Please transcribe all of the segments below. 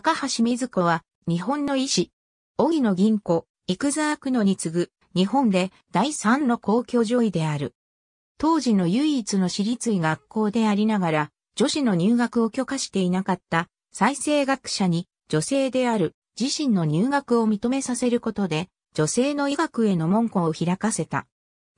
高橋瑞子は、日本の医師。荻野吟子、幾沢久野に次ぐ、日本で第3の公共女医である。当時の唯一の私立医学校でありながら、女子の入学を許可していなかった、済生学舎に、女性である、自身の入学を認めさせることで、女性の医学への門戸を開かせた。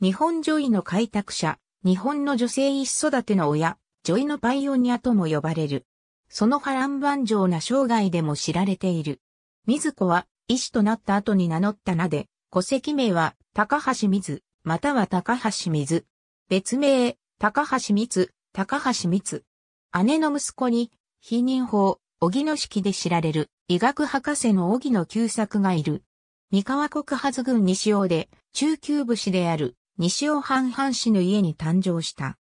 日本女医の開拓者、日本の女性医師育ての親、女医のパイオニアとも呼ばれる。その波乱万丈な生涯でも知られている。瑞子は、医師となった後に名乗った名で、戸籍名は、高橋瑞、または高橋水。別名、高橋光、高橋光。姉の息子に、避妊法、荻野式で知られる、医学博士の荻野久作がいる。三河国はず郡西尾で、中級武士である、西尾藩藩士の家に誕生した。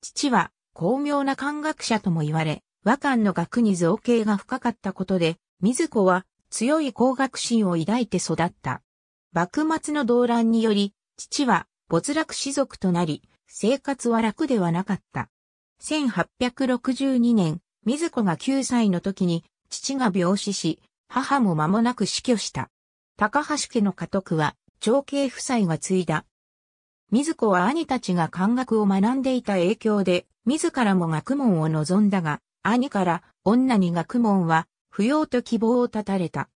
父は、巧妙な漢学者とも言われ、和漢の学に造詣が深かったことで、瑞子は、強い工学心を抱いて育った。幕末の動乱により、父は、没落士族となり、生活は楽ではなかった。1862年、瑞子が9歳の時に、父が病死し、母も間もなく死去した。高橋家の家督は、長兄夫妻が継いだ。瑞子は兄たちが漢学を学んでいた影響で、自らも学問を望んだが、兄から、女に学問は、不要と希望を絶たれた。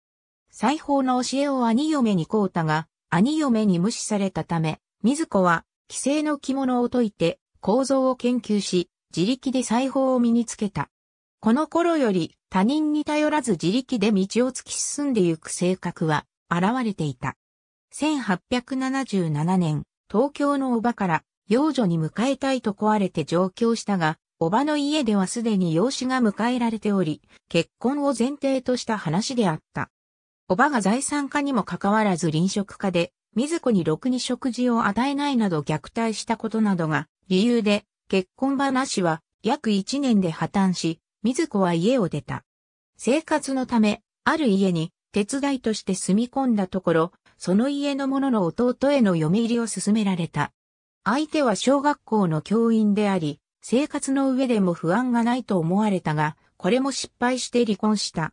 西方の教えを兄嫁に請うたが、兄嫁に無視されたため、瑞子は、既成の着物を解いて、構造を研究し、自力で裁縫を身につけた。この頃より、他人に頼らず自力で道を突き進んでゆく性格は、現れていた。1877年、東京の叔母から、養女に迎えたいと請われて上京したが、叔母の家ではすでに養子が迎えられており、結婚を前提とした話であった。叔母が財産家にもかかわらず吝嗇家で、瑞子にろくに食事を与えないなど虐待したことなどが理由で、結婚話は約1年で破綻し、瑞子は家を出た。生活のため、ある家に手伝いとして住み込んだところ、その家の者の弟への嫁入りを勧められた。相手は小学校の教員であり、生活の上でも不安がないと思われたが、これも失敗して離婚した。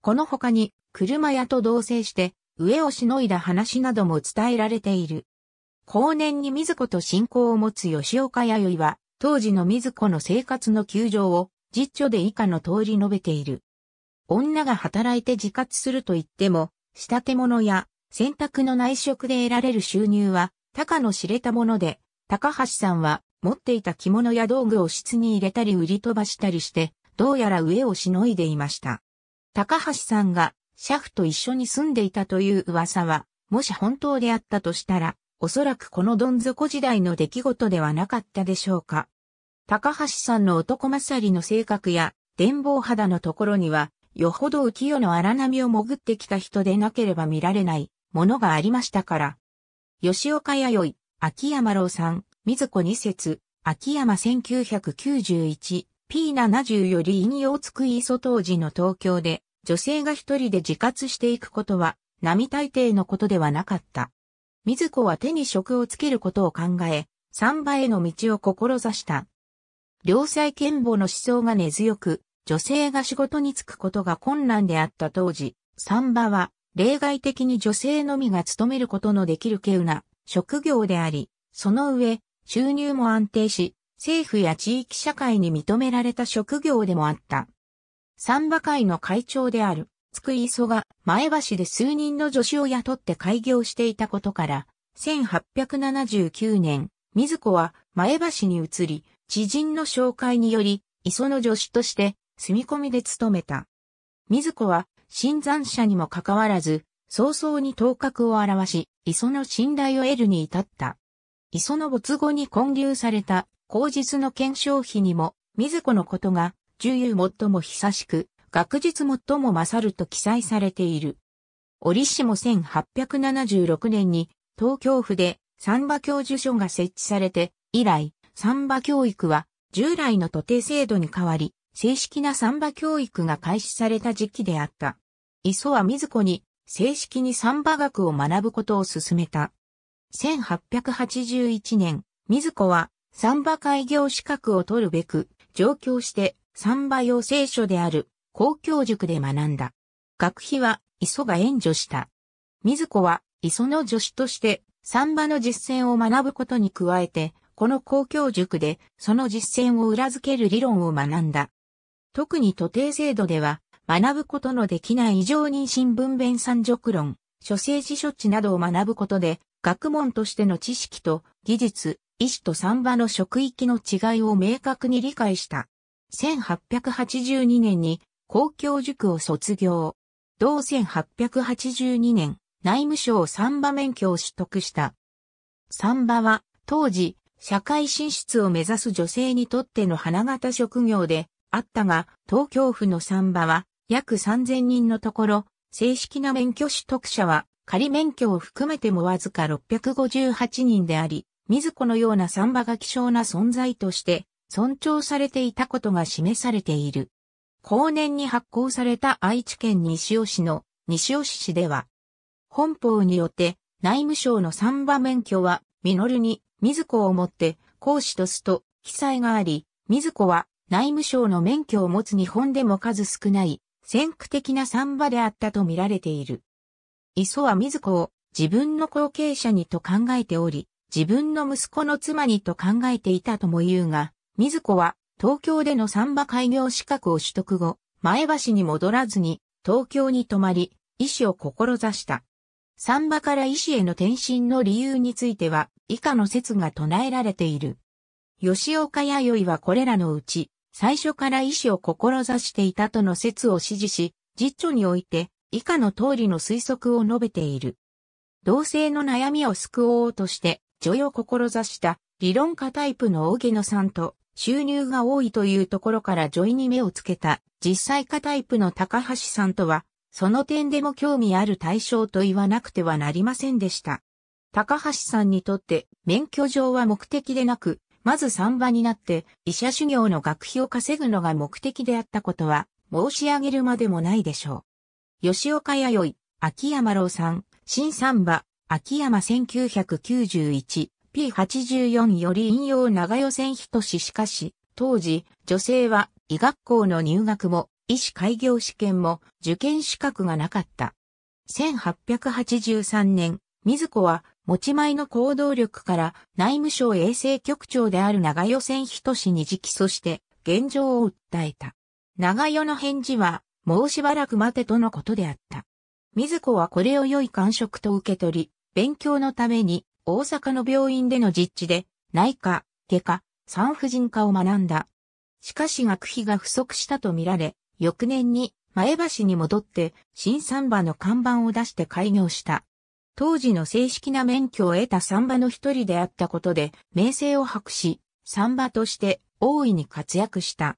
この他に、車屋と同棲して、飢えをしのいだ話なども伝えられている。後年に瑞子と親交を持つ吉岡弥生は、当時の瑞子の生活の窮状を、実著で以下の通り述べている。女が働いて自活すると言っても、仕立て物や洗濯の内職で得られる収入は、他家の知れたもので、高橋さんは持っていた着物や道具を室に入れたり売り飛ばしたりして、どうやら飢えをしのいでいました。高橋さんが、車夫と一緒に住んでいたという噂は、もし本当であったとしたら、おそらくこのどん底時代の出来事ではなかったでしょうか。高橋さんの男勝りの性格や、伝房肌のところには、よほど浮世の荒波を潜ってきた人でなければ見られないものがありましたから。吉岡弥生、秋山郎さん、瑞子二節、秋山1991、P70 より引用津久井磯当時の東京で、女性が一人で自活していくことは、並大抵のことではなかった。瑞子は手に職をつけることを考え、産婆への道を志した。良妻賢母の思想が根強く、女性が仕事に就くことが困難であった当時、産婆は、例外的に女性のみが務めることのできる稀有な職業であり、その上、収入も安定し、政府や地域社会に認められた職業でもあった。産婆会の会長である、津久井磯が前橋で数人の女子を雇って開業していたことから、1879年、瑞子は前橋に移り、知人の紹介により、磯の助手として住み込みで勤めた。瑞子は、新参者にもかかわらず、早々に頭角を現し、磯の信頼を得るに至った。磯の没後に建立された、後日の顕彰碑にも、瑞子のことが、従有最も久しく、学術最も勝ると記載されている。折しも1876年に東京府で産婆教授所が設置されて、以来、産婆教育は従来の徒弟制度に変わり、正式な産婆教育が開始された時期であった。磯は瑞子に正式に産婆学を学ぶことを勧めた。1881年、瑞子は産婆開業資格を取るべく、上京して、産婆養成所である公共塾で学んだ。学費は磯が援助した。瑞子は磯の助手として産婆の実践を学ぶことに加えて、この公共塾でその実践を裏付ける理論を学んだ。特に徒弟制度では、学ぶことのできない異常妊娠分娩産褥論、諸生事処置などを学ぶことで、学問としての知識と技術、医師と産婆の職域の違いを明確に理解した。1882年に公共塾を卒業。同1882年、内務省産婆免許を取得した。産婆は当時、社会進出を目指す女性にとっての花形職業であったが、東京府の産婆は約3000人のところ、正式な免許取得者は仮免許を含めてもわずか658人であり、瑞子のような産婆が希少な存在として尊重されていたことが示されている。後年に発行された愛知県西尾市の西尾市では、本法によって内務省の産婆免許は実に瑞子をもって公私とすと記載があり、瑞子は内務省の免許を持つ日本でも数少ない先駆的な産婆であったと見られている。磯は瑞子を自分の後継者にと考えており、自分の息子の妻にと考えていたとも言うが、瑞子は東京での産婆開業資格を取得後、前橋に戻らずに東京に泊まり、医師を志した。産婆から医師への転身の理由については、以下の説が唱えられている。吉岡弥生はこれらのうち、最初から医師を志していたとの説を支持し、実著において、以下の通りの推測を述べている。同性の悩みを救おうとして、女医を志した理論家タイプの荻野さんと収入が多いというところから女医に目をつけた実際家タイプの高橋さんとはその点でも興味ある対象と言わなくてはなりませんでした。高橋さんにとって免許状は目的でなく、まず産婆になって医者修行の学費を稼ぐのが目的であったことは申し上げるまでもないでしょう。吉岡弥生、秋山郎さん、新産婆、秋山 1991P84 より引用長与千人氏しかし、当時、女性は医学校の入学も、医師開業試験も、受験資格がなかった。1883年、瑞子は、持ち前の行動力から、内務省衛生局長である長与千人氏に直訴して、現状を訴えた。長与の返事は、もうしばらく待てとのことであった。瑞子はこれを良い感触と受け取り、勉強のために大阪の病院での実地で内科、外科、産婦人科を学んだ。しかし学費が不足したとみられ、翌年に前橋に戻って新産婆の看板を出して開業した。当時の正式な免許を得た産婆の一人であったことで名声を博し、産婆として大いに活躍した。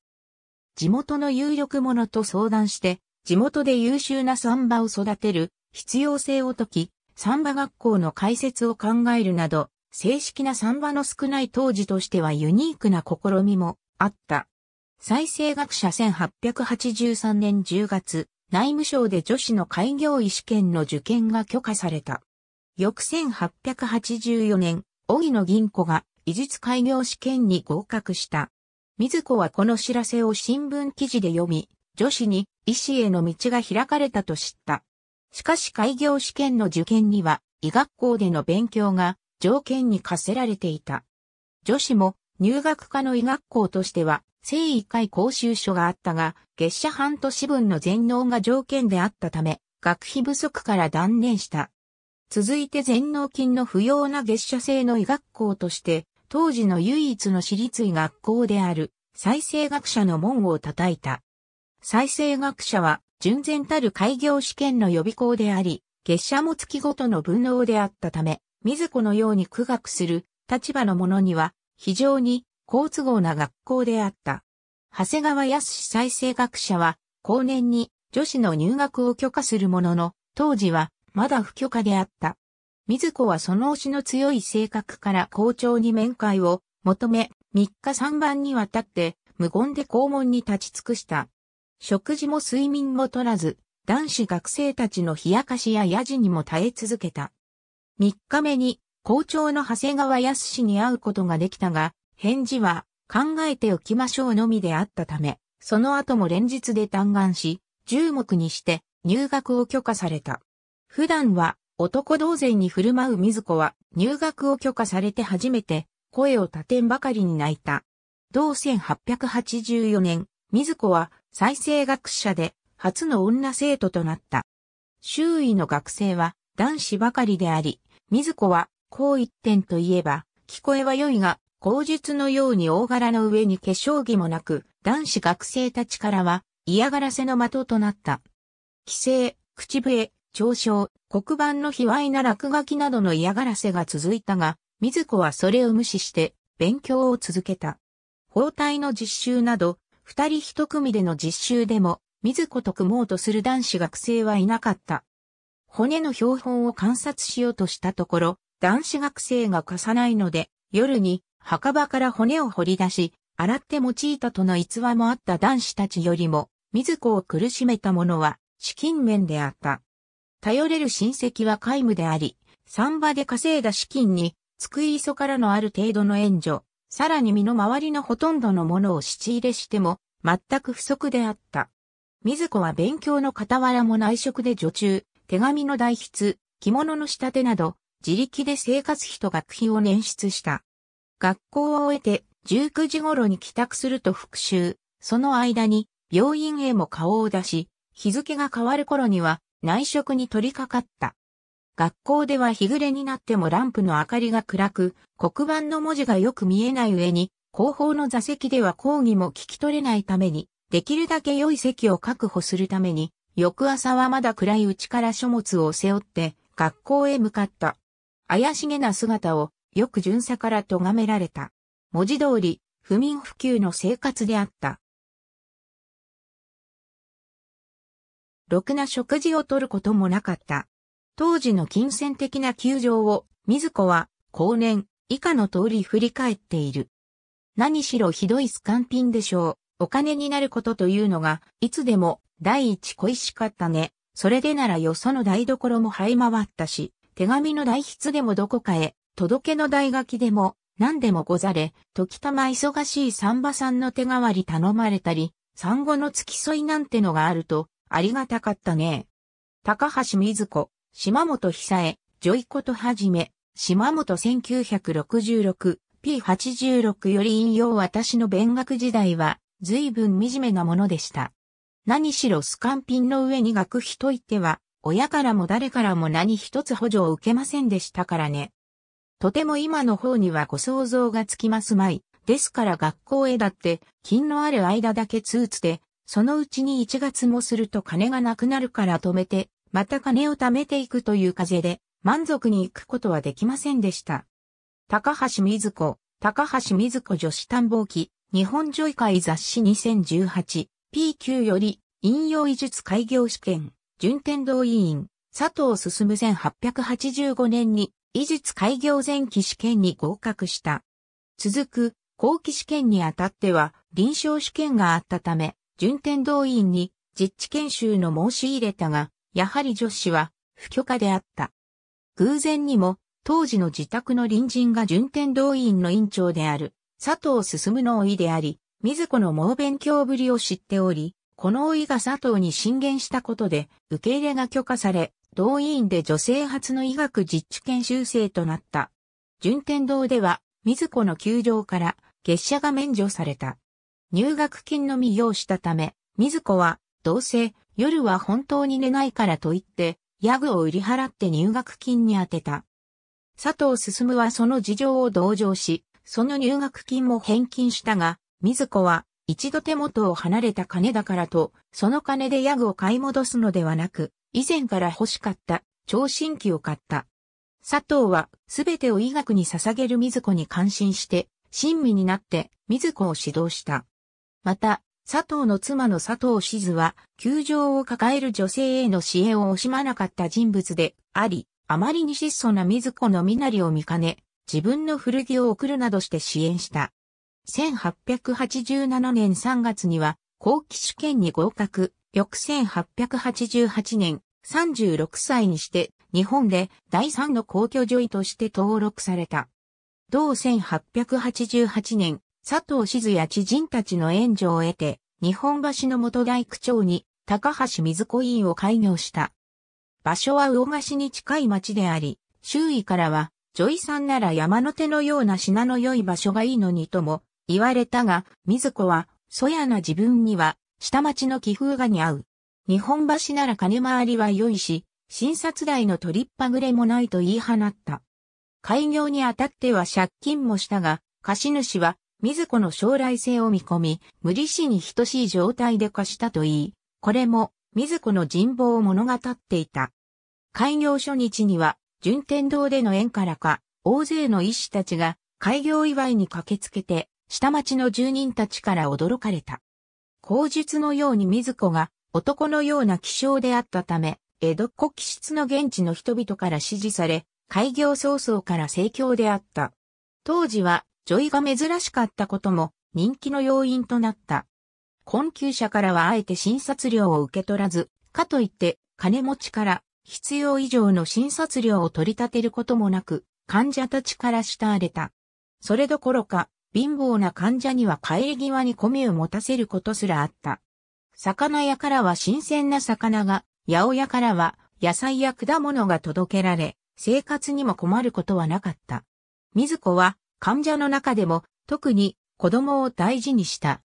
地元の有力者と相談して、地元で優秀な産婆を育てる必要性を説き、産婆学校の開設を考えるなど、正式な産婆の少ない当時としてはユニークな試みもあった。済生学社1883年10月、内務省で女子の開業医試験の受験が許可された。翌1884年、荻野吟子が医術開業試験に合格した。瑞子はこの知らせを新聞記事で読み、女子に医師への道が開かれたと知った。しかし開業試験の受験には医学校での勉強が条件に課せられていた。女子も入学可の医学校としては正医会講習所があったが、月謝半年分の全納が条件であったため、学費不足から断念した。続いて全納金の不要な月謝制の医学校として、当時の唯一の私立医学校である済生学社の門を叩いた。済生学社は、純然たる開業試験の予備校であり、月謝も月ごとの分納であったため、瑞子のように苦学する立場の者には非常に好都合な学校であった。長谷川靖済生学社は後年に女子の入学を許可するものの、当時はまだ不許可であった。瑞子はその推しの強い性格から校長に面会を求め、3日3晩にわたって無言で校門に立ち尽くした。食事も睡眠も取らず、男子学生たちの冷やかしややじにも耐え続けた。3日目に校長の長谷川靖に会うことができたが、返事は考えておきましょうのみであったため、その後も連日で嘆願し、10目にして入学を許可された。普段は男同然に振る舞う瑞子は入学を許可されて初めて声を立てんばかりに泣いた。同1884年、瑞子は再生学舎で初の女生徒となった。周囲の学生は男子ばかりであり、瑞子は紅一点といえば、聞こえは良いが、口述のように大柄の上に化粧着もなく、男子学生たちからは嫌がらせの的となった。奇声、口笛、嘲笑、黒板の卑猥な落書きなどの嫌がらせが続いたが、瑞子はそれを無視して勉強を続けた。包帯の実習など、二人一組での実習でも、瑞子と組もうとする男子学生はいなかった。骨の標本を観察しようとしたところ、男子学生が貸さないので、夜に墓場から骨を掘り出し、洗って用いたとの逸話もあった男子たちよりも、瑞子を苦しめたものは、資金面であった。頼れる親戚は皆無であり、産婆で稼いだ資金に、津久井磯からのある程度の援助、さらに身の回りのほとんどのものを質入れしても、全く不足であった。瑞子は勉強の傍らも内職で女中、手紙の代筆、着物の仕立てなど、自力で生活費と学費を捻出した。学校を終えて19時頃に帰宅すると復習、その間に病院へも顔を出し、日付が変わる頃には内職に取り掛かった。学校では日暮れになってもランプの明かりが暗く、黒板の文字がよく見えない上に、後方の座席では講義も聞き取れないために、できるだけ良い席を確保するために、翌朝はまだ暗いうちから書物を背負って学校へ向かった。怪しげな姿をよく巡査から咎められた。文字通り不眠不休の生活であった。ろくな食事をとることもなかった。当時の金銭的な窮状を瑞子は後年以下の通り振り返っている。何しろひどいスカンピンでしょう。お金になることというのがいつでも第一恋しかったね。それでならよその台所も這い回ったし、手紙の代筆でもどこかへ、届けの代書きでも何でもござれ、時たま忙しい産婆さんの手代わり頼まれたり、産後の付き添いなんてのがあるとありがたかったね。高橋瑞子、島本久江、女医ことはじめ、島本 1966P86 より引用私の勉学時代は随分惨めなものでした。何しろスカンピンの上に学費といっては、親からも誰からも何一つ補助を受けませんでしたからね。とても今の方にはご想像がつきますまい。ですから学校へだって、金のある間だけツーツで、そのうちに1月もすると金がなくなるから止めて、また金を貯めていくという風で、満足に行くことはできませんでした。高橋瑞子女子探訪記、日本女医会雑誌 2018P9 より、引用医術開業試験、順天堂医院、佐藤進1885年に、医術開業前期試験に合格した。続く、後期試験にあたっては、臨床試験があったため、順天堂医院に実地研修の申し入れたが、やはり女子は不許可であった。偶然にも、当時の自宅の隣人が順天堂医院の院長である、佐藤進の甥であり、瑞子の猛勉強ぶりを知っており、この甥が佐藤に進言したことで、受け入れが許可され、同医院で女性初の医学実地研修生となった。順天堂では、瑞子の窮状から月謝が免除された。入学金のみ用したため、瑞子は、どうせ夜は本当に寝ないからと言って、夜具を売り払って入学金に充てた。佐藤進はその事情を同情し、その入学金も返金したが、瑞子は、一度手元を離れた金だからと、その金で夜具を買い戻すのではなく、以前から欲しかった、聴診器を買った。佐藤は、すべてを医学に捧げる瑞子に感心して、親身になって、瑞子を指導した。また、佐藤の妻の佐藤静は、窮状を抱える女性への支援を惜しまなかった人物であり、あまりに質素な瑞子の身なりを見かね、自分の古着を送るなどして支援した。1887年3月には、後期試験に合格。翌1888年、36歳にして、日本で第3の公共女医として登録された。同1888年、佐藤静や知人たちの援助を得て、日本橋の元大工町に高橋水子院を開業した。場所は魚河岸に近い町であり、周囲からは、女医さんなら山の手のような品の良い場所がいいのにとも言われたが、水子は、そやな自分には、下町の気風が似合う。日本橋なら金回りは良いし、診察代の取りっぱぐれもないと言い放った。開業にあたっては借金もしたが、貸主は、水子の将来性を見込み、無利子に等しい状態で貸したと言い、これも、水子の人望を物語っていた。開業初日には、順天堂での縁からか、大勢の医師たちが、開業祝いに駆けつけて、下町の住人たちから驚かれた。口述のように水子が、男のような気性であったため、江戸っ子気質の現地の人々から支持され、開業早々から盛況であった。当時は、女医が珍しかったことも、人気の要因となった。困窮者からはあえて診察料を受け取らず、かといって、金持ちから、必要以上の診察料を取り立てることもなく、患者たちから慕われた。それどころか、貧乏な患者には帰り際に米を持たせることすらあった。魚屋からは新鮮な魚が、八百屋からは野菜や果物が届けられ、生活にも困ることはなかった。水子は患者の中でも特に子供を大事にした。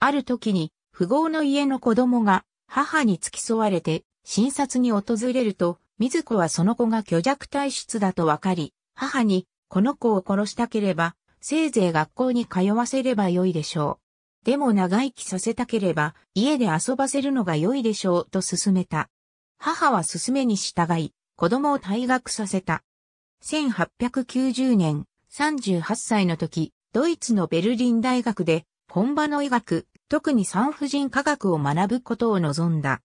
ある時に富豪の家の子供が母に付き添われて診察に訪れると、水子はその子が虚弱体質だとわかり、母にこの子を殺したければ、せいぜい学校に通わせればよいでしょう。でも長生きさせたければ家で遊ばせるのが良いでしょうと勧めた。母は勧めに従い子供を退学させた。1890年38歳の時、ドイツのベルリン大学で本場の医学、特に産婦人科学を学ぶことを望んだ。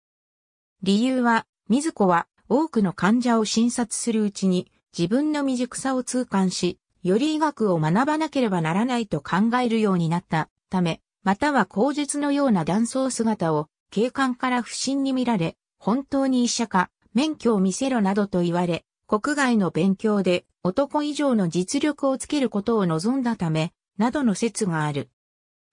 理由は、水子は多くの患者を診察するうちに自分の未熟さを痛感し、より医学を学ばなければならないと考えるようになったため、または口述のような男装姿を警官から不審に見られ、本当に医者か免許を見せろなどと言われ、国外の勉強で男以上の実力をつけることを望んだため、などの説がある。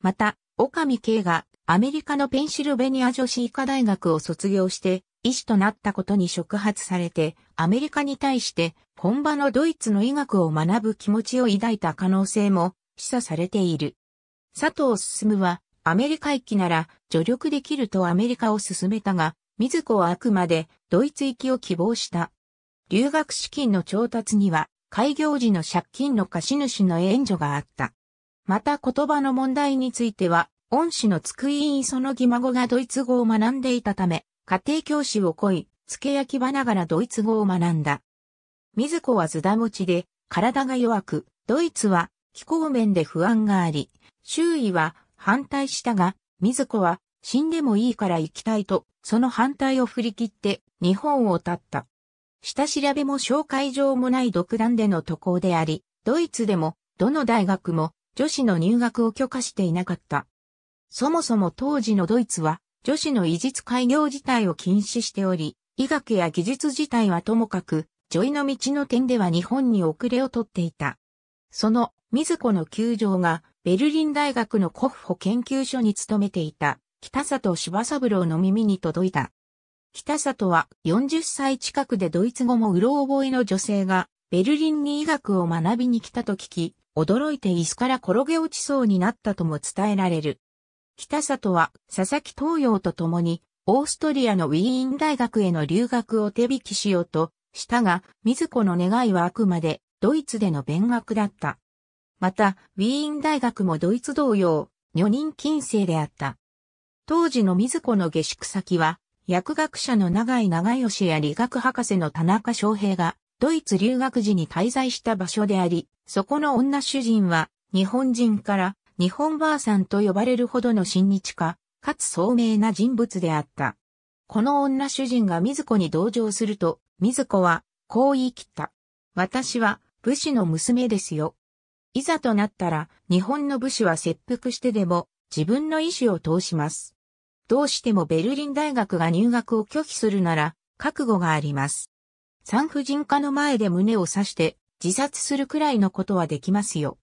また、岡見圭がアメリカのペンシルベニア女子医科大学を卒業して医師となったことに触発されて、アメリカに対して本場のドイツの医学を学ぶ気持ちを抱いた可能性も示唆されている。佐藤進はアメリカ行きなら助力できるとアメリカを勧めたが、水子はあくまでドイツ行きを希望した。留学資金の調達には開業時の借金の貸主の援助があった。また言葉の問題については、恩師の津久井磯の義孫がドイツ語を学んでいたため、家庭教師を請い、付け焼き場ながらドイツ語を学んだ。水子はずだ持ちで体が弱く、ドイツは気候面で不安があり、周囲は反対したが、水子は死んでもいいから行きたいと、その反対を振り切って日本を立った。下調べも紹介状もない独断での渡航であり、ドイツでもどの大学も女子の入学を許可していなかった。そもそも当時のドイツは女子の医術開業自体を禁止しており、医学や技術自体はともかく、女医の道の点では日本に遅れをとっていた。その水子の旧情が、ベルリン大学の国保研究所に勤めていた北里柴三郎の耳に届いた。北里は40歳近くでドイツ語もうろ覚えの女性がベルリンに医学を学びに来たと聞き、驚いて椅子から転げ落ちそうになったとも伝えられる。北里は佐々木東洋と共にオーストリアのウィーン大学への留学を手引きしようとしたが、水子の願いはあくまでドイツでの勉学だった。また、ウィーン大学もドイツ同様、女人禁制であった。当時の水子の下宿先は、薬学者の永井長義や理学博士の田中昌平が、ドイツ留学時に滞在した場所であり、そこの女主人は、日本人から、日本ばあさんと呼ばれるほどの親日家、かつ聡明な人物であった。この女主人が水子に同情すると、水子は、こう言い切った。私は、武士の娘ですよ。いざとなったら、日本の武士は切腹してでも、自分の意思を通します。どうしてもベルリン大学が入学を拒否するなら、覚悟があります。産婦人科の前で胸を刺して、自殺するくらいのことはできますよ。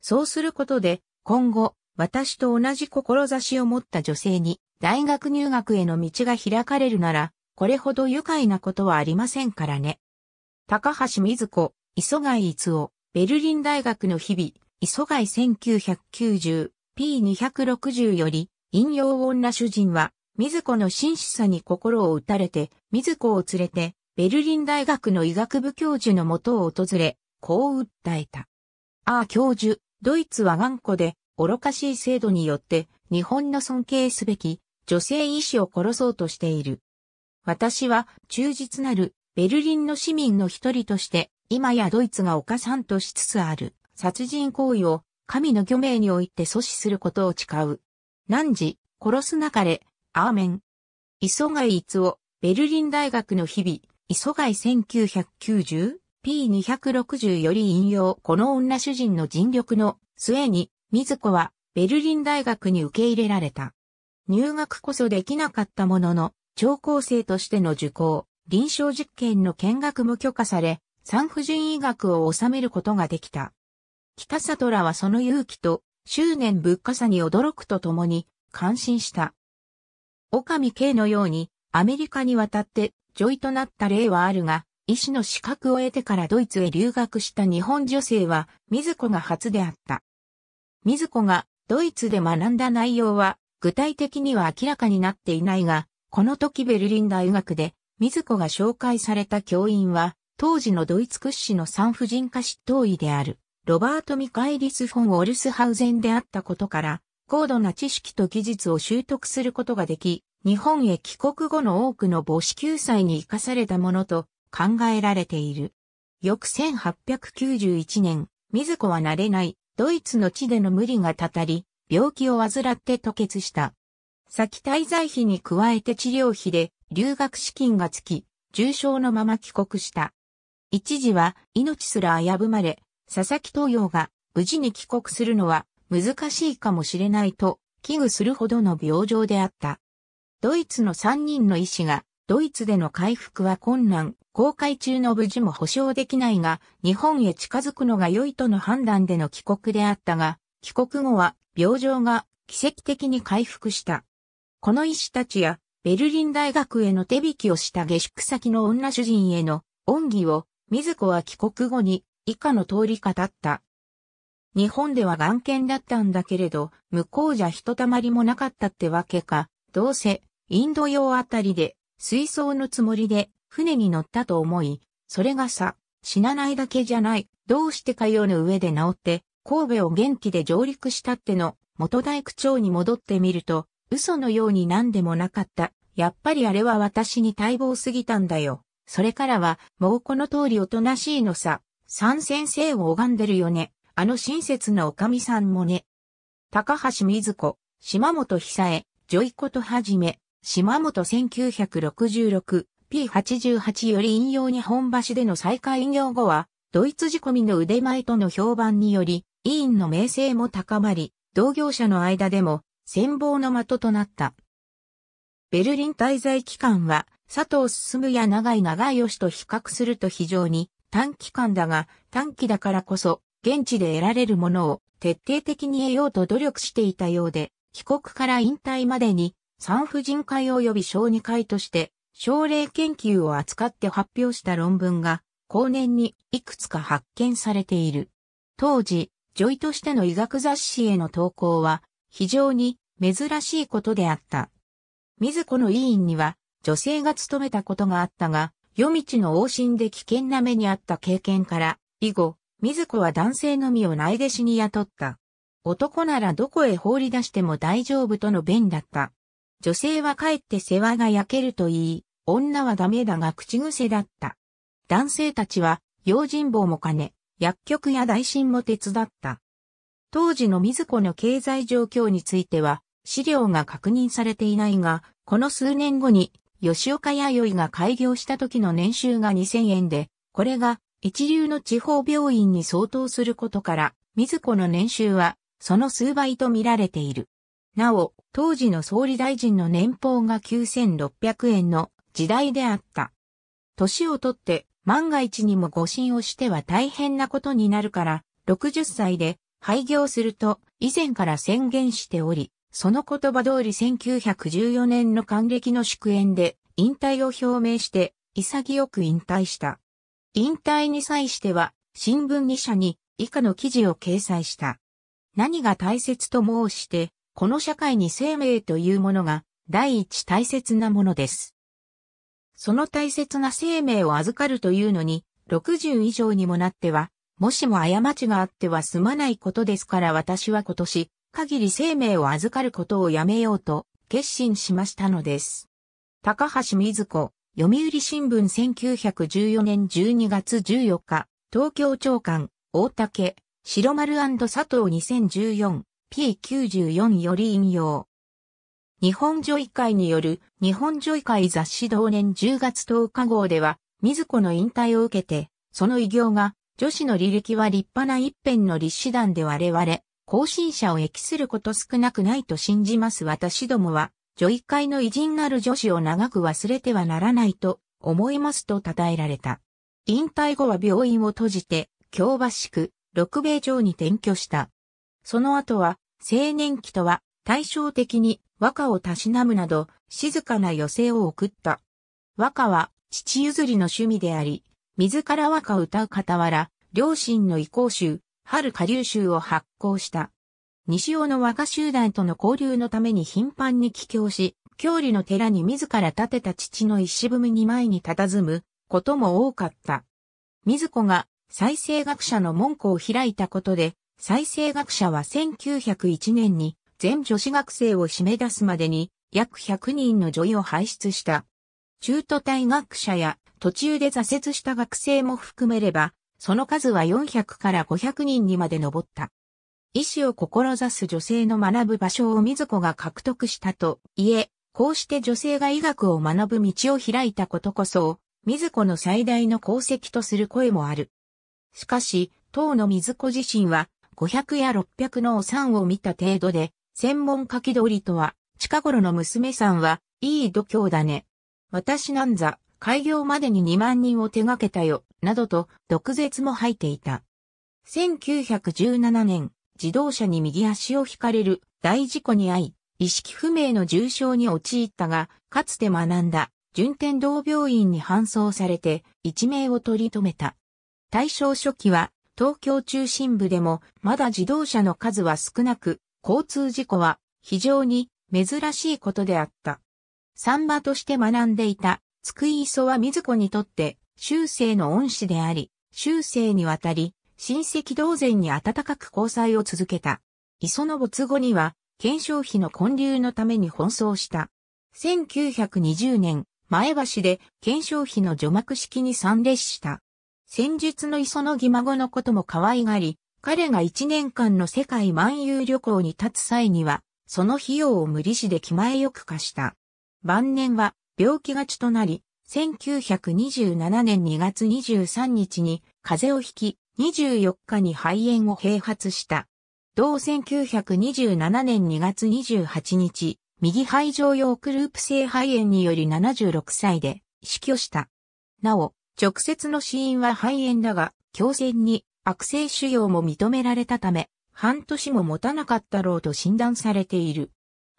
そうすることで、今後、私と同じ志を持った女性に大学入学への道が開かれるなら、これほど愉快なことはありませんからね。高橋瑞子、磯貝逸夫、ベルリン大学の日々、磯貝1990、P260 より、引用女主人は、瑞子の真摯さに心を打たれて、瑞子を連れて、ベルリン大学の医学部教授のもとを訪れ、こう訴えた。ああ教授、ドイツは頑固で、愚かしい制度によって、日本の尊敬すべき、女性医師を殺そうとしている。私は、忠実なる、ベルリンの市民の一人として、今やドイツが犯さんとしつつある、殺人行為を、神の御名において阻止することを誓う。汝、殺すなかれ、アーメン。磯貝逸夫、ベルリン大学の日々、磯貝1990、P260 より引用。この女主人の尽力の末に、瑞子はベルリン大学に受け入れられた。入学こそできなかったものの、聴講生としての受講、臨床実験の見学も許可され、産婦人医学を修めることができた。北里らはその勇気と執念ぶっかさに驚くとともに感心した。岡見圭のようにアメリカに渡って女医となった例はあるが、医師の資格を得てからドイツへ留学した日本女性は瑞子が初であった。瑞子がドイツで学んだ内容は具体的には明らかになっていないが、この時ベルリン大学で瑞子が紹介された教員は当時のドイツ屈指の産婦人科執刀医である。ロバート・ミカエリス・フォン・オルスハウゼンであったことから、高度な知識と技術を習得することができ、日本へ帰国後の多くの母子救済に生かされたものと考えられている。翌1891年、瑞子は慣れない、ドイツの地での無理がたたり、病気を患って吐血した。先滞在費に加えて治療費で留学資金がつき、重症のまま帰国した。一時は命すら危ぶまれ、佐々木東洋が無事に帰国するのは難しいかもしれないと危惧するほどの病状であった。ドイツの3人の医師がドイツでの回復は困難、航海中の無事も保証できないが日本へ近づくのが良いとの判断での帰国であったが、帰国後は病状が奇跡的に回復した。この医師たちやベルリン大学への手引きをした下宿先の女主人への恩義を瑞子は帰国後に以下の通り語った。日本では眼見だったんだけれど、向こうじゃひとたまりもなかったってわけか、どうせ、インド洋あたりで、水槽のつもりで、船に乗ったと思い、それがさ、死なないだけじゃない、どうしてか世の上で治って、神戸を元気で上陸したっての、元大工町に戻ってみると、嘘のようになんでもなかった。やっぱりあれは私に待望すぎたんだよ。それからは、もうこの通りおとなしいのさ。三先生を拝んでるよね。あの親切なおかみさんもね。高橋瑞子、島本久恵、女医ことはじめ、島本1966、P88 より引用。日本橋での再開引用後は、ドイツ仕込みの腕前との評判により、医院の名声も高まり、同業者の間でも、羨望の的となった。ベルリン滞在期間は、佐藤進や永井義と比較すると非常に、短期間だが、短期だからこそ、現地で得られるものを徹底的に得ようと努力していたようで、帰国から引退までに、産婦人科及び小児科医として、症例研究を扱って発表した論文が、後年にいくつか発見されている。当時、女医としての医学雑誌への投稿は、非常に珍しいことであった。瑞子の医院には、女性が勤めたことがあったが、夜道の往診で危険な目にあった経験から、以後、瑞子は男性のみを内弟子に雇った。男ならどこへ放り出しても大丈夫との弁だった。女性はかえって世話が焼けると言い、女はダメだが口癖だった。男性たちは、用心棒も兼ね、薬局や代診も手伝った。当時の瑞子の経済状況については、資料が確認されていないが、この数年後に、吉岡弥生が開業した時の年収が2000円で、これが一流の地方病院に相当することから、瑞子の年収はその数倍と見られている。なお、当時の総理大臣の年俸が9600円の時代であった。年をとって万が一にも誤診をしては大変なことになるから、60歳で廃業すると以前から宣言しており、その言葉通り1914年の還暦の祝宴で引退を表明して潔く引退した。引退に際しては新聞2社に以下の記事を掲載した。何が大切と申して、この社会に生命というものが第一大切なものです。その大切な生命を預かるというのに、60以上にもなっては、もしも過ちがあっては済まないことですから私は今年、限り生命を預かることをやめようと、決心しましたのです。高橋瑞子、読売新聞1914年12月14日、東京長官、大竹、白丸&佐藤 2014。P94 より引用。日本女医会による日本女医会雑誌同年10月10日号では、瑞子の引退を受けて、その偉業が、女子の履歴は立派な一編の立志団で我々、後進者を益すること少なくないと信じます。私どもは、女医会の偉人なる女子を長く忘れてはならないと思いますと称えられた。引退後は病院を閉じて、京橋区、六兵衛町に転居した。その後は、青年期とは対照的に和歌をたしなむなど、静かな余生を送った。和歌は、父譲りの趣味であり、自ら和歌を歌う傍ら、両親の意向集、春下流集を発行した。西尾の和歌集団との交流のために頻繁に帰郷し、郷里の寺に自ら建てた父の石踏みに前に佇むことも多かった。瑞子が再生学者の門戸を開いたことで、再生学者は1901年に全女子学生を締め出すまでに約100人の女医を輩出した。中途退学者や途中で挫折した学生も含めれば、その数は400から500人にまで上った。医師を志す女性の学ぶ場所を瑞子が獲得したといえ、こうして女性が医学を学ぶ道を開いたことこそ、瑞子の最大の功績とする声もある。しかし、当の瑞子自身は、500や600のお産を見た程度で、専門家気取りとは、近頃の娘さんは、いい度胸だね。私なんざ、開業までに2万人を手掛けたよ、などと、毒舌も吐いていた。1917年、自動車に右足を引かれる大事故に遭い、意識不明の重傷に陥ったが、かつて学んだ、順天堂病院に搬送されて、一命を取り留めた。大正初期は、東京中心部でもまだ自動車の数は少なく、交通事故は非常に珍しいことであった。産婆として学んでいた津久井磯は瑞子にとって終生の恩師であり、終生にわたり親戚同然に温かく交際を続けた。磯の没後には、顕彰妃の建立のために奔走した。1920年、前橋で顕彰妃の除幕式に参列した。戦術の磯の義孫のことも可愛がり、彼が1年間の世界漫遊旅行に立つ際には、その費用を無利子で気前よく貸した。晩年は病気がちとなり、1927年2月23日に風邪をひき、24日に肺炎を併発した。同1927年2月28日、右肺常用クループ性肺炎により76歳で死去した。なお、直接の死因は肺炎だが、狂戦に悪性腫瘍も認められたため、半年も持たなかったろうと診断されている。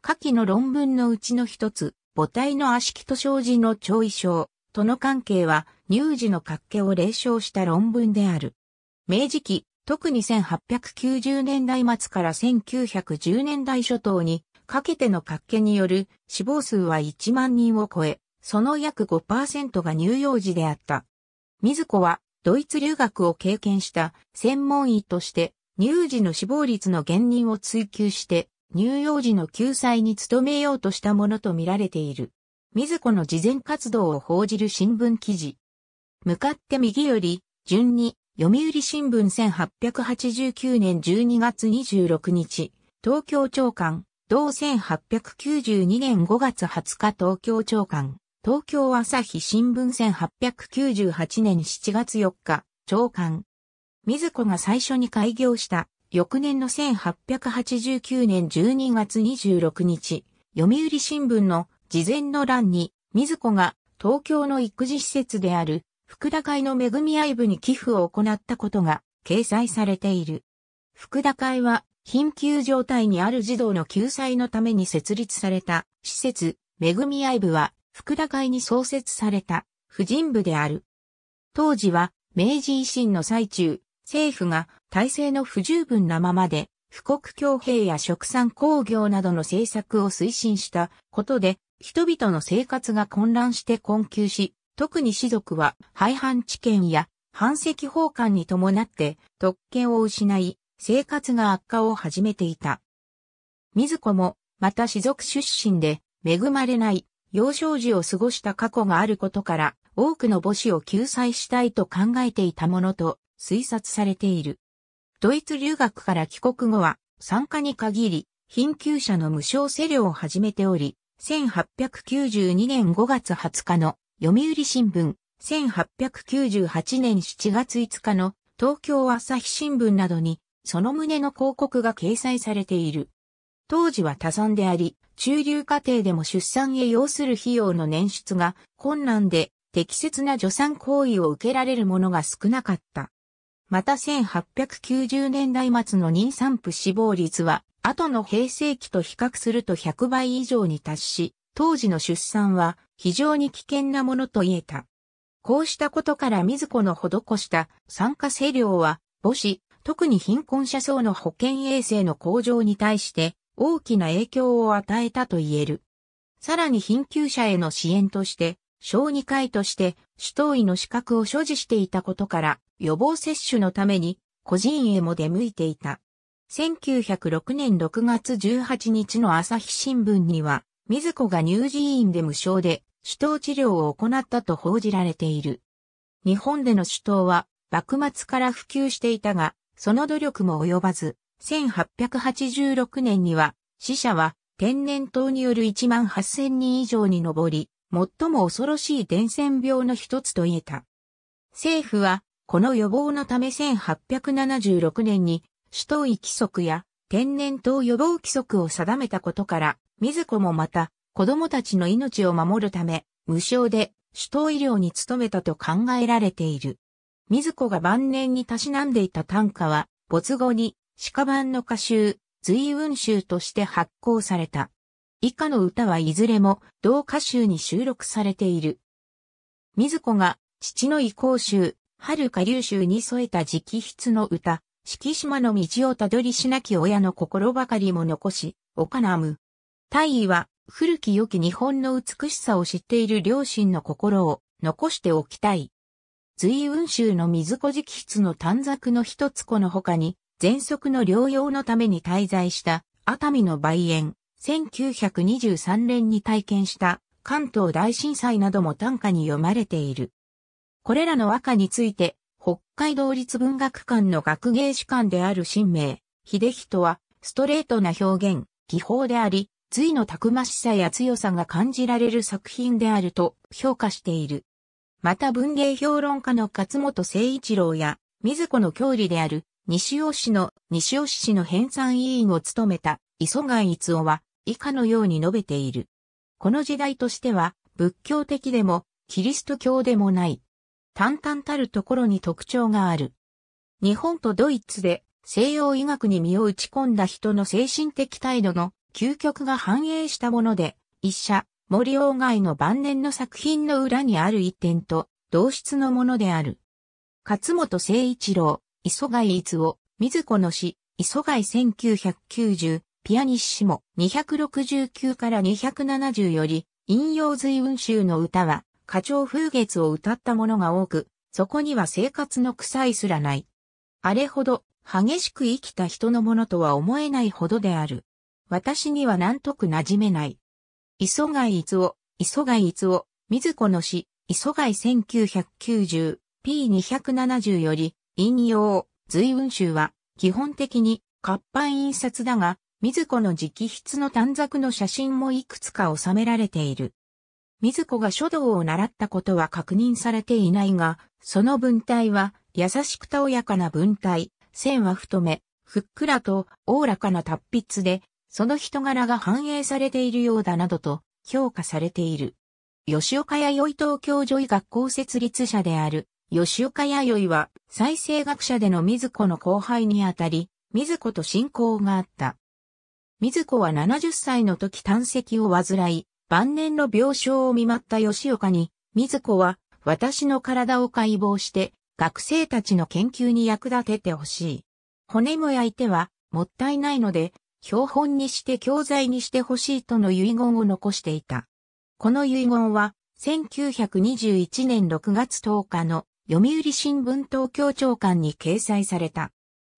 下記の論文のうちの一つ、母体の悪しきと障子の潮位症との関係は、乳児の脚気を例証した論文である。明治期、特に1890年代末から1910年代初頭に、かけての脚気による死亡数は1万人を超え、その約 5% が乳幼児であった。瑞子はドイツ留学を経験した専門医として乳児の死亡率の減少を追求して乳幼児の救済に努めようとしたものとみられている。瑞子の慈善活動を報じる新聞記事。向かって右より順に読売新聞1889年12月26日東京長官同1892年5月20日東京長官東京朝日新聞1898年7月4日、長官。瑞子が最初に開業した、翌年の1889年12月26日、読売新聞の事前の欄に、瑞子が東京の育児施設である福田会の恵み愛部に寄付を行ったことが掲載されている。福田会は、貧窮状態にある児童の救済のために設立された施設、めぐみ愛部は、福田会に創設された婦人部である。当時は、明治維新の最中、政府が体制の不十分なままで、富国強兵や殖産興業などの政策を推進したことで、人々の生活が混乱して困窮し、特に士族は廃藩置県や版籍奉還に伴って特権を失い、生活が悪化を始めていた。瑞子も、また士族出身で恵まれない幼少時を過ごした過去があることから、多くの母子を救済したいと考えていたものと推察されている。ドイツ留学から帰国後は、産科に限り、貧窮者の無償施療を始めており、1892年5月20日の読売新聞、1898年7月5日の東京朝日新聞などに、その旨の広告が掲載されている。当時は多産であり、中流家庭でも出産へ要する費用の捻出が困難で、適切な助産行為を受けられるものが少なかった。また1890年代末の妊産婦死亡率は、後の平成期と比較すると100倍以上に達し、当時の出産は非常に危険なものと言えた。こうしたことから瑞子の施した産科施療は、母子、特に貧困者層の保健衛生の向上に対して大きな影響を与えたと言える。さらに貧窮者への支援として、小児科医として主刀医の資格を所持していたことから、予防接種のために孤児院へも出向いていた。1906年6月18日の朝日新聞には、瑞子が乳児院で無償で主刀治療を行ったと報じられている。日本での主刀は幕末から普及していたが、その努力も及ばず、1886年には死者は天然痘による18000人以上に上り、最も恐ろしい伝染病の一つと言えた。政府は、この予防のため1876年に、主刀医規則や天然痘予防規則を定めたことから、瑞子もまた、子供たちの命を守るため、無償で主刀医療に努めたと考えられている。瑞子が晩年にたしなんでいた短歌は、没後に、鹿版の歌集、随雲集として発行された。以下の歌はいずれも、同歌集に収録されている。瑞子が、父の意向集、春夏柳集に添えた直筆の歌、敷島の道をたどりしなき親の心ばかりも残し、おかなむ。大意は、古き良き日本の美しさを知っている両親の心を残しておきたい。随雲集の瑞子直筆の短冊の一つこの他に、喘息の療養のために滞在した熱海の梅園、1923年に体験した関東大震災なども短歌に詠まれている。これらの和歌について、北海道立文学館の学芸士官である神明秀人は、ストレートな表現、技法であり、隋のたくましさや強さが感じられる作品であると評価している。また文芸評論家の勝本誠一郎や、瑞子の郷里である西尾市の編纂委員を務めた磯貝逸夫は、以下のように述べている。この時代としては、仏教的でも、キリスト教でもない。淡々たるところに特徴がある。日本とドイツで西洋医学に身を打ち込んだ人の精神的態度の究極が反映したもので、一社、森鴎外の晩年の作品の裏にある一点と同質のものである。勝本誠一郎、磯貝逸夫、瑞子の詩、磯貝1990、ピアニッシモ269から270より、引用随雲集の歌は、花鳥風月を歌ったものが多く、そこには生活の苦さすらない。あれほど激しく生きた人のものとは思えないほどである。私にはなんとく馴染めない。磯貝逸夫、瑞子の詩、磯貝1990、P270 より、引用、随雲集は、基本的に活版印刷だが、瑞子の直筆の短冊の写真もいくつか収められている。瑞子が書道を習ったことは確認されていないが、その文体は、優しくたおやかな文体、線は太め、ふっくらと、おおらかな達筆で、その人柄が反映されているようだなどと、評価されている。吉岡弥生東京女医学校設立者である、吉岡弥生は、再生学者での瑞子の後輩にあたり、瑞子と親交があった。瑞子は70歳の時胆石を患い、晩年の病床を見舞った吉岡に、瑞子は私の体を解剖して、学生たちの研究に役立ててほしい。骨も焼いてはもったいないので、標本にして教材にしてほしいとの遺言を残していた。この遺言は、1921年6月10日の読売新聞東京朝刊に掲載された。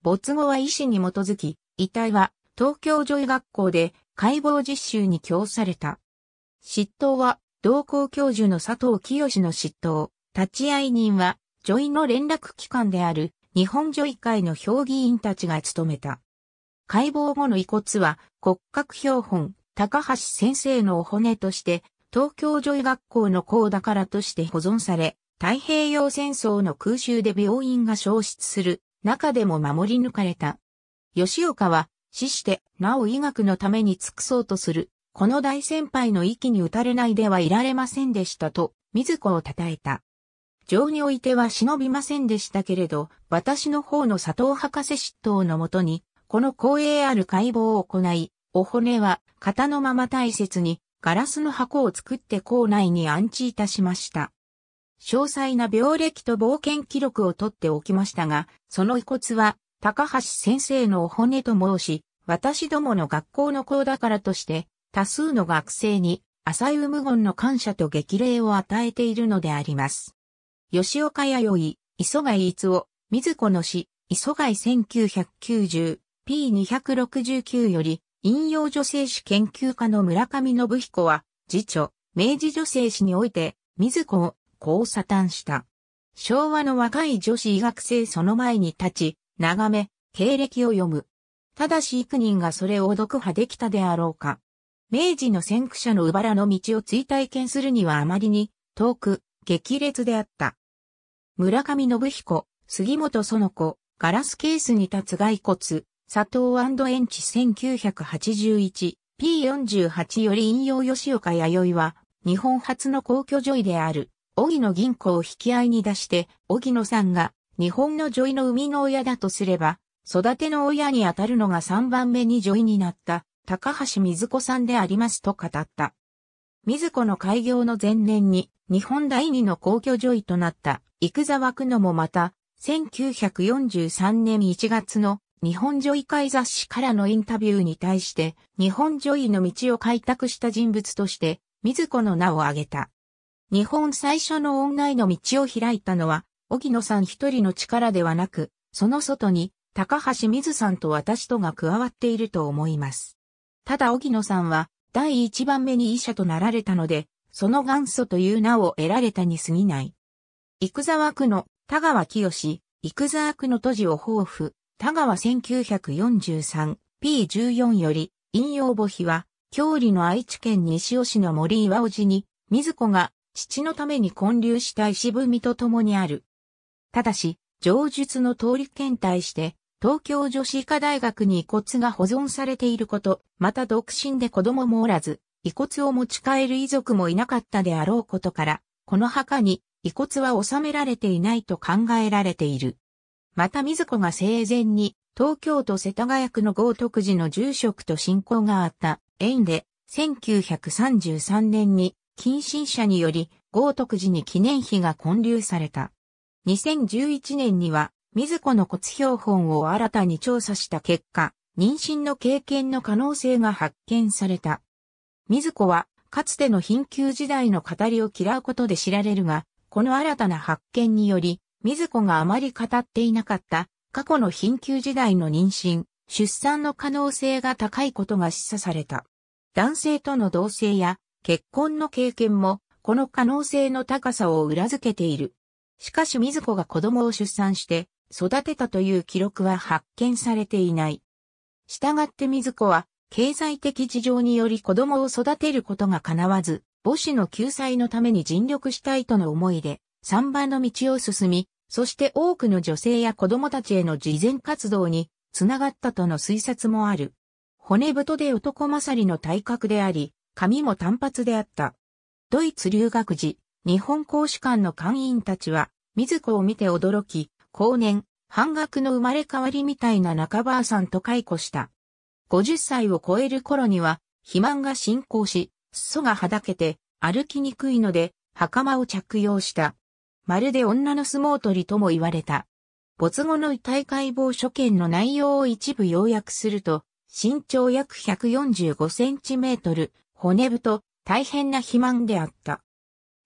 没後は医師に基づき、遺体は東京女医学校で解剖実習に供された。執刀は同校教授の佐藤清の執刀、立会人は女医の連絡機関である日本女医会の評議員たちが務めた。解剖後の遺骨は骨格標本、高橋先生のお骨として、東京女医学校の校宝として保存され、太平洋戦争の空襲で病院が焼失する中でも守り抜かれた。吉岡は死してなお医学のために尽くそうとする、この大先輩の息に打たれないではいられませんでしたと、瑞子を称えた。情においては忍びませんでしたけれど、私の方の佐藤博士執刀のもとに、この光栄ある解剖を行い、お骨は型のまま大切に、ガラスの箱を作って校内に安置いたしました。詳細な病歴と冒険記録を取っておきましたが、その遺骨は高橋先生のお骨と申し、私どもの学校の校宝として、多数の学生に浅有無言の感謝と激励を与えているのであります。吉岡弥生、津久井磯、瑞子の詩、津久井1990、P269 より、引用女性史研究家の村上信彦は、自著、明治女性史において、瑞子を、こう査嘆した。昭和の若い女子医学生その前に立ち、眺め、経歴を読む。ただし幾人がそれを読破できたであろうか。明治の先駆者の鵜原の道を追体験するにはあまりに、遠く、激烈であった。村上信彦、杉本園子、ガラスケースに立つ骸骨。佐藤&園地 1981、P48 より引用吉岡弥生は、日本初の公共女医である、荻野吟子を引き合いに出して、荻野さんが、日本の女医の生みの親だとすれば、育ての親にあたるのが3番目に女医になった、高橋瑞子さんでありますと語った。瑞子の開業の前年に、日本第二の公共女医となった、生沢久野もまた、1943年1月の、日本女医会雑誌からのインタビューに対して、日本女医の道を開拓した人物として、瑞子の名を挙げた。日本最初の女医の道を開いたのは、荻野さん一人の力ではなく、その外に、高橋瑞さんと私とが加わっていると思います。ただ荻野さんは、第一番目に医者となられたので、その元祖という名を得られたに過ぎない。生沢久野、田川清、生沢久野杜氏を抱負。田川 1943P14 より、引用母碑は、郷里の愛知県西尾市の森岩尾寺に、瑞子が、父のために建立した石踏みと共にある。ただし、上述の通り検体して、東京女子医科大学に遺骨が保存されていること、また独身で子供もおらず、遺骨を持ち帰る遺族もいなかったであろうことから、この墓に、遺骨は納められていないと考えられている。また瑞子が生前に東京都世田谷区の豪徳寺の住職と親交があった縁で1933年に近親者により豪徳寺に記念碑が建立された。2011年には瑞子の骨標本を新たに調査した結果、妊娠の経験の可能性が発見された。瑞子はかつての貧窮時代の語りを嫌うことで知られるが、この新たな発見により、瑞子があまり語っていなかった過去の貧窮時代の妊娠、出産の可能性が高いことが示唆された。男性との同棲や結婚の経験もこの可能性の高さを裏付けている。しかし瑞子が子供を出産して育てたという記録は発見されていない。したがって瑞子は経済的事情により子供を育てることが叶わず、母子の救済のために尽力したいとの思いで、産婆の道を進み、そして多くの女性や子供たちへの慈善活動につながったとの推察もある。骨太で男勝りの体格であり、髪も短髪であった。ドイツ留学時、日本公使館の館員たちは、瑞子を見て驚き、後年、半額の生まれ変わりみたいな中婆さんと解雇した。50歳を超える頃には、肥満が進行し、裾がはだけて、歩きにくいので、袴を着用した。まるで女の相撲取りとも言われた。没後の遺体解剖所見の内容を一部要約すると、身長約145センチメートル、骨太、大変な肥満であった。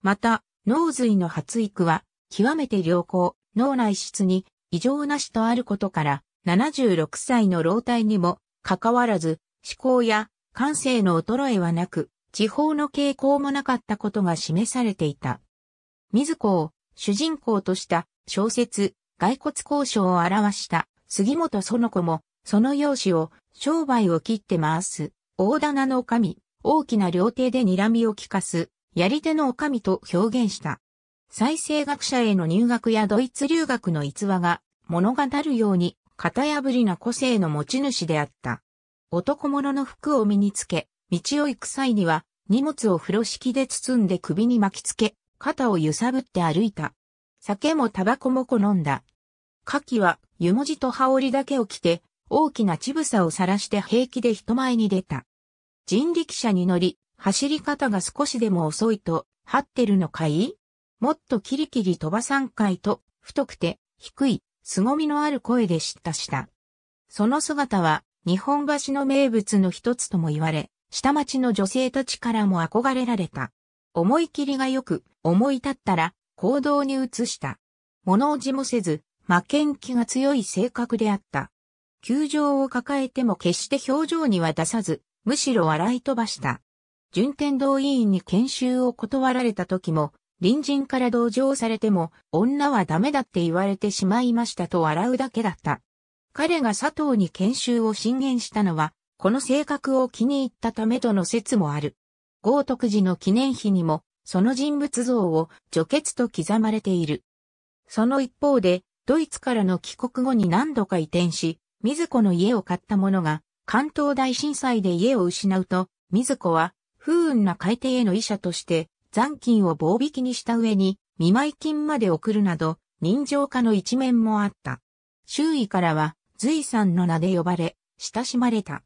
また、脳髄の発育は、極めて良好、脳内質に異常なしとあることから、76歳の老体にも、かかわらず、思考や感性の衰えはなく、痴呆の傾向もなかったことが示されていた。瑞子を主人公とした小説、骸骨交渉を表した杉本園子も、その容姿を商売を切って回す、大棚の女将、大きな料亭で睨みを利かす、やり手の女将と表現した。再生学者への入学やドイツ留学の逸話が物語るように型破りな個性の持ち主であった。男物の服を身につけ、道を行く際には荷物を風呂敷で包んで首に巻きつけ、肩を揺さぶって歩いた。酒もタバコも好んだ。下記は湯文字と羽織だけを着て、大きな乳房を晒して平気で人前に出た。人力車に乗り、走り方が少しでも遅いと、張ってるのかい？もっとキリキリ飛ばさんかいと、太くて、低い、凄みのある声で叱咤した。その姿は、日本橋の名物の一つとも言われ、下町の女性たちからも憧れられた。思い切りがよく、思い立ったら、行動に移した。物おじもせず、負けん気が強い性格であった。窮状を抱えても決して表情には出さず、むしろ笑い飛ばした。順天堂委員に研修を断られた時も、隣人から同情されても、女はダメだって言われてしまいましたと笑うだけだった。彼が佐藤に研修を進言したのは、この性格を気に入ったためとの説もある。豪徳寺の記念碑にも、その人物像を除血と刻まれている。その一方で、ドイツからの帰国後に何度か移転し、瑞子の家を買った者が、関東大震災で家を失うと、瑞子は、不運な買い手への医者として、残金を棒引きにした上に、見舞金まで送るなど、人情家の一面もあった。周囲からは、随さんの名で呼ばれ、親しまれた。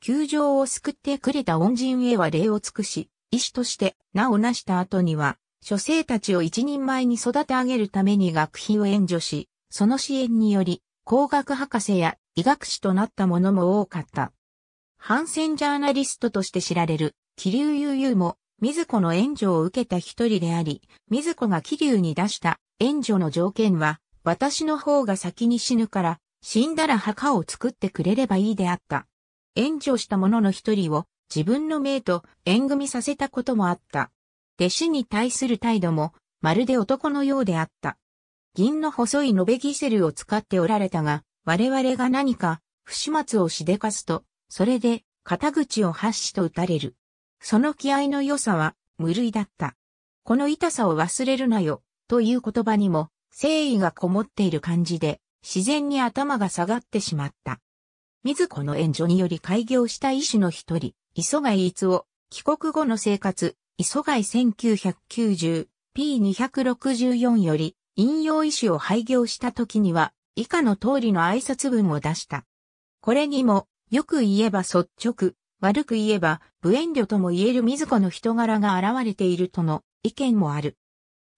窮状を救ってくれた恩人へは礼を尽くし、医師として名を成した後には、諸生たちを一人前に育て上げるために学費を援助し、その支援により、工学博士や医学士となった者も多かった。反戦ジャーナリストとして知られる、桐生悠々も、瑞子の援助を受けた一人であり、瑞子が桐生に出した援助の条件は、私の方が先に死ぬから、死んだら墓を作ってくれればいいであった。援助した者の一人を自分の命と縁組させたこともあった。弟子に対する態度も、まるで男のようであった。銀の細い延べギセルを使っておられたが、我々が何か不始末をしでかすと、それで肩口を発しと打たれる。その気合の良さは無類だった。この痛さを忘れるなよ、という言葉にも誠意がこもっている感じで、自然に頭が下がってしまった。瑞子の援助により開業した医師の一人、磯貝逸夫、帰国後の生活、磯貝 1990P264 より、引用医師を廃業した時には、以下の通りの挨拶文を出した。これにも、よく言えば率直、悪く言えば、無遠慮とも言える瑞子の人柄が現れているとの意見もある。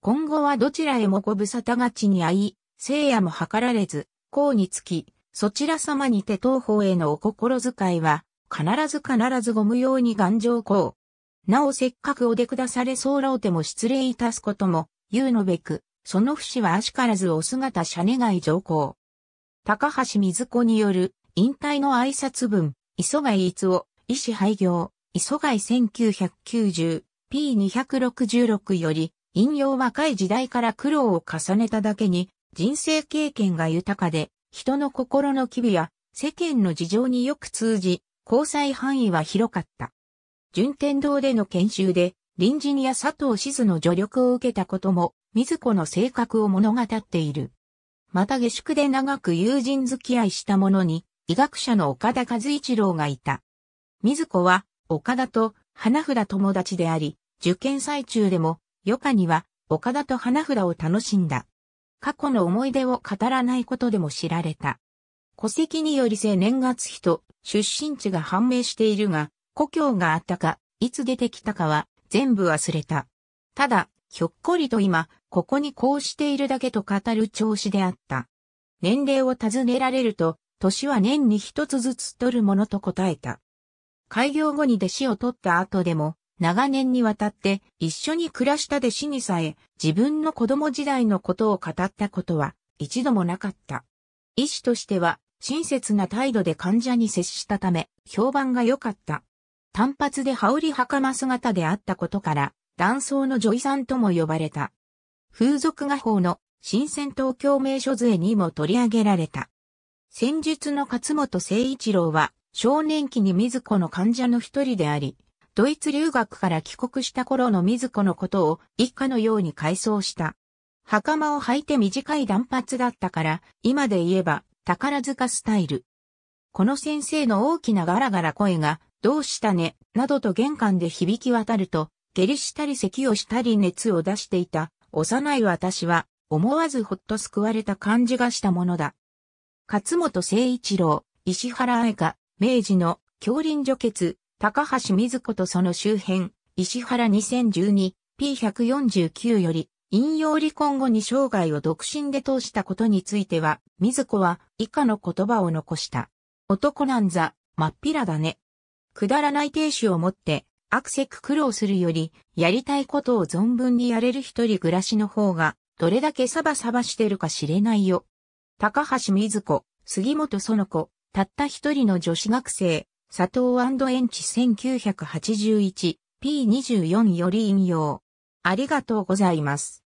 今後はどちらへもご無沙汰がちに遭い、聖夜も計られず、功につき、そちら様にて当方へのお心遣いは、必ずご無用に頑丈こう。なおせっかくお出くだされ候うても失礼いたすことも、言うのべく、その節はあしからずお姿謝願い上皇。高橋瑞子による、引退の挨拶文、磯貝逸夫。医師廃業、磯貝 1990P266 より、引用若い時代から苦労を重ねただけに、人生経験が豊かで、人の心の機微や世間の事情によく通じ、交際範囲は広かった。順天堂での研修で、隣人や佐藤静の助力を受けたことも、瑞子の性格を物語っている。また下宿で長く友人付き合いした者に、医学者の岡田和一郎がいた。瑞子は岡田と花札友達であり、受験最中でも、余暇には岡田と花札を楽しんだ。過去の思い出を語らないことでも知られた。戸籍により生年月日と出身地が判明しているが、故郷があったか、いつ出てきたかは全部忘れた。ただ、ひょっこりと今、ここにこうしているだけと語る調子であった。年齢を尋ねられると、年は年に一つずつ取るものと答えた。開業後に弟子を取った後でも、長年にわたって一緒に暮らした弟子にさえ、自分の子供時代のことを語ったことは一度もなかった。医師としては、親切な態度で患者に接したため、評判が良かった。短髪で羽織袴姿であったことから、男装の女医さんとも呼ばれた。風俗画報の新鮮東京名所図会にも取り上げられた。戦術の勝本誠一郎は、少年期に瑞子の患者の一人であり、ドイツ留学から帰国した頃の瑞子のことを以下のように回想した。袴を履いて短い短髪だったから、今で言えば、宝塚スタイル。この先生の大きなガラガラ声が、どうしたね、などと玄関で響き渡ると、下痢したり咳をしたり熱を出していた、幼い私は、思わずほっと救われた感じがしたものだ。勝本誠一郎、石原愛香、明治の、杏林女傑、高橋瑞子とその周辺、石原 2012P149 より、引用離婚後に生涯を独身で通したことについては、瑞子は以下の言葉を残した。男なんざ、まっぴらだね。くだらない亭主を持って、あくせく苦労するより、やりたいことを存分にやれる一人暮らしの方が、どれだけサバサバしてるか知れないよ。高橋瑞子、杉本園子、たった一人の女子学生、佐藤&園地 1981P24 より引用。ありがとうございます。